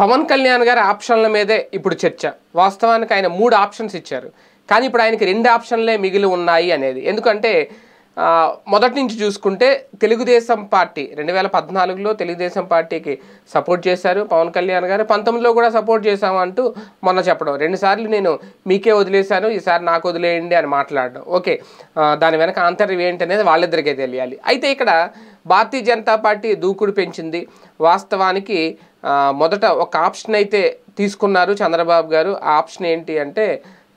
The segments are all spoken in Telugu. పవన్ కళ్యాణ్ గారి ఆప్షన్ల మీదే ఇప్పుడు చర్చ. వాస్తవానికి ఆయన మూడు ఆప్షన్స్ ఇచ్చారు, కానీ ఇప్పుడు ఆయనకి రెండు ఆప్షన్లే మిగిలి ఉన్నాయి అనేది. ఎందుకంటే మొదటి నుంచి చూసుకుంటే తెలుగుదేశం పార్టీ 2014లో తెలుగుదేశం పార్టీకి సపోర్ట్ చేశారు పవన్ కళ్యాణ్ గారు, 19లో కూడా సపోర్ట్ చేశామంటూ మొన్న చెప్పడం, 2 సార్లు నేను మీకే వదిలేశాను ఈసారి నాకు వదిలేయండి అని మాట్లాడడం. ఓకే, దాని వెనక ఆంతర్యం ఏంటనేది వాళ్ళిద్దరికే తెలియాలి. అయితే ఇక్కడ భారతీయ జనతా పార్టీ దూకుడు పెంచింది. వాస్తవానికి మొదట ఒక ఆప్షన్ అయితే తీసుకున్నారు చంద్రబాబు గారు. ఆ ఆప్షన్ ఏంటి అంటే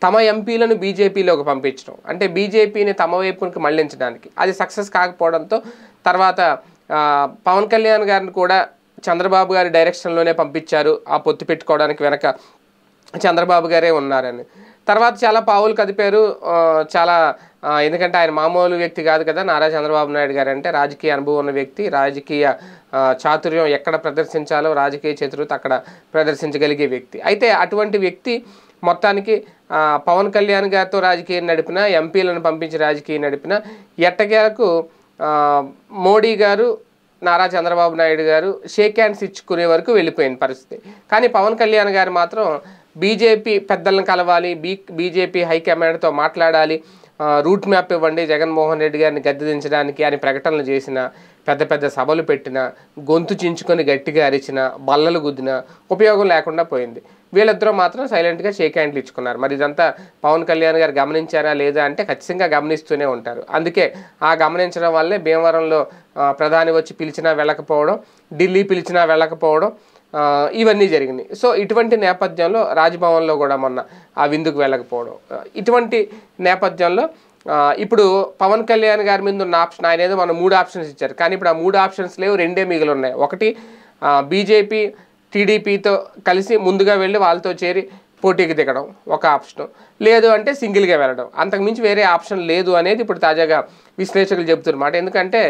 తమ ఎంపీలను బీజేపీలోకి పంపించడం, అంటే బీజేపీని తమ వైపుకి మళ్లించడానికి. అది సక్సెస్ కాకపోవడంతో తర్వాత పవన్ కళ్యాణ్ గారిని కూడా చంద్రబాబు గారి డైరెక్షన్లోనే పంపించారు, ఆ పొత్తు పెట్టుకోవడానికి వెనక చంద్రబాబు గారే ఉన్నారని. తర్వాత చాలా పావులు కదిపారు, చాలా, ఎందుకంటే ఆయన మామూలు వ్యక్తి కాదు కదా నారా చంద్రబాబు నాయుడు గారు అంటే, రాజకీయ అనుభవం ఉన్న వ్యక్తి, రాజకీయ చాతుర్యం ఎక్కడ ప్రదర్శించాలో రాజకీయ చతురత అక్కడ ప్రదర్శించగలిగే వ్యక్తి. అయితే అటువంటి వ్యక్తి మొత్తానికి పవన్ కళ్యాణ్ గారితో రాజకీయం నడిపిన, ఎంపీలను పంపించి రాజకీయం నడిపిన, ఎట్టకేలకు మోడీ గారు నారా చంద్రబాబు నాయుడు గారు షేక్ హ్యాండ్స్ ఇచ్చుకునే వరకు వెళ్ళిపోయిన పరిస్థితి. కానీ పవన్ కళ్యాణ్ గారు మాత్రం బీజేపీ పెద్దలను కలవాలి, బీజేపీ హైకమాండ్తో మాట్లాడాలి, రూట్ మ్యాప్ ఇవ్వండి జగన్మోహన్ రెడ్డి గారిని గద్దెదించడానికి అని ప్రకటనలు చేసిన, పెద్ద పెద్ద సభలు పెట్టిన, గొంతు చించుకొని గట్టిగా అరిచిన, బల్లలు గుద్దిన ఉపయోగం లేకుండా పోయింది. వీళ్ళిద్దరూ మాత్రం సైలెంట్గా షేక్ హ్యాండ్లు ఇచ్చుకున్నారు. మరి ఇదంతా పవన్ కళ్యాణ్ గారు గమనించారా లేదా అంటే ఖచ్చితంగా గమనిస్తూనే ఉంటారు. అందుకే ఆ గమనించడం వల్లే భీమవరంలో ప్రధాని వచ్చి పిలిచినా వెళ్ళకపోవడం, ఢిల్లీ పిలిచినా వెళ్ళకపోవడం, ఇవన్నీ జరిగినాయి. సో ఇటువంటి నేపథ్యంలో రాజ్భవన్లో కూడా మొన్న ఆ విందుకు వెళ్ళకపోవడం, ఇటువంటి నేపథ్యంలో ఇప్పుడు పవన్ కళ్యాణ్ గారి మీద ఉన్న ఆప్షన్, ఆయన ఏదో మనం 3 ఆప్షన్స్ ఇచ్చారు కానీ ఇప్పుడు ఆ 3 ఆప్షన్స్ లేవు, 2 మిగిలి ఉన్నాయి. ఒకటి బీజేపీ టీడీపీతో కలిసి ముందుగా వెళ్ళి వాళ్ళతో చేరి పోటీకి దిగడం ఒక ఆప్షను, లేదు అంటే సింగిల్గా వెళ్ళడం, అంతకుమించి వేరే ఆప్షన్ లేదు అనేది ఇప్పుడు తాజాగా విశ్లేషకులు చెబుతున్నమాట. ఎందుకంటే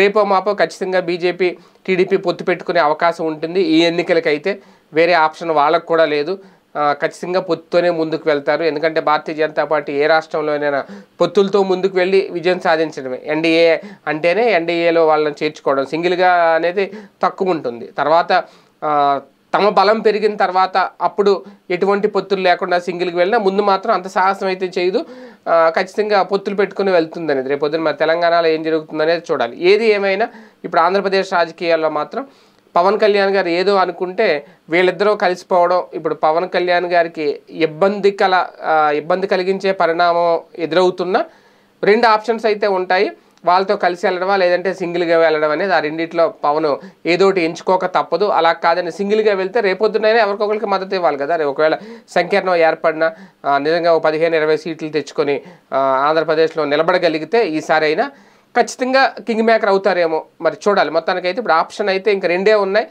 రేపో మాపో ఖచ్చితంగా బీజేపీ టీడీపీ పొత్తు పెట్టుకునే అవకాశం ఉంటుంది ఈ ఎన్నికలకైతే, వేరే ఆప్షన్ వాళ్ళకు కూడా లేదు, ఖచ్చితంగా పొత్తుతోనే ముందుకు వెళ్తారు. ఎందుకంటే భారతీయ జనతా పార్టీ ఏ రాష్ట్రంలోనైనా పొత్తులతో ముందుకు వెళ్ళి విజయం సాధించడమే, ఎన్డీఏ అంటేనే ఎన్డీఏలో వాళ్ళని చేర్చుకోవడం, సింగిల్గా అనేది తక్కువ ఉంటుంది. తర్వాత తమ బలం పెరిగిన తర్వాత అప్పుడు ఎటువంటి పొత్తులు లేకుండా సింగిల్కి వెళ్ళినా ముందు మాత్రం అంత సాహసం అయితే చేయదు, ఖచ్చితంగా పొత్తులు పెట్టుకుని వెళ్తుంది అనేది. రేపు పొద్దున మరి తెలంగాణలో ఏం జరుగుతుందనేది చూడాలి. ఏది ఏమైనా ఇప్పుడు ఆంధ్రప్రదేశ్ రాజకీయాల్లో మాత్రం పవన్ కళ్యాణ్ గారు ఏదో అనుకుంటే వీళ్ళిద్దరూ కలిసిపోవడం ఇప్పుడు పవన్ కళ్యాణ్ గారికి ఇబ్బంది కలిగించే పరిణామం ఎదురవుతున్న 2 ఆప్షన్స్ అయితే ఉంటాయి, వాళ్ళతో కలిసి వెళ్ళడమా లేదంటే సింగిల్గా వెళ్ళడం అనేది. ఆ రెండింటిలో పవన్ ఏదోటి ఎంచుకోక తప్పదు. అలా కాదని సింగిల్గా వెళ్తే రేపొద్దునైనా ఎవరికొకరికి మద్దతు ఇవ్వాలి కదా. ఒకవేళ సంకీర్ణం ఏర్పడినా నిజంగా 15-20 సీట్లు తెచ్చుకొని ఆంధ్రప్రదేశ్లో నిలబడగలిగితే ఈసారి అయినా ఖచ్చితంగా కింగ్ మేకర్ అవుతారేమో, మరి చూడాలి. మొత్తానికైతే ఇప్పుడు ఆప్షన్ అయితే ఇంకా 2 ఉన్నాయి,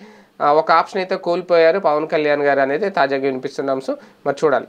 ఒక ఆప్షన్ అయితే కోల్పోయారు పవన్ కళ్యాణ్ గారు అనేది తాజాగా వినిపిస్తున్నాం. సో మరి చూడాలి.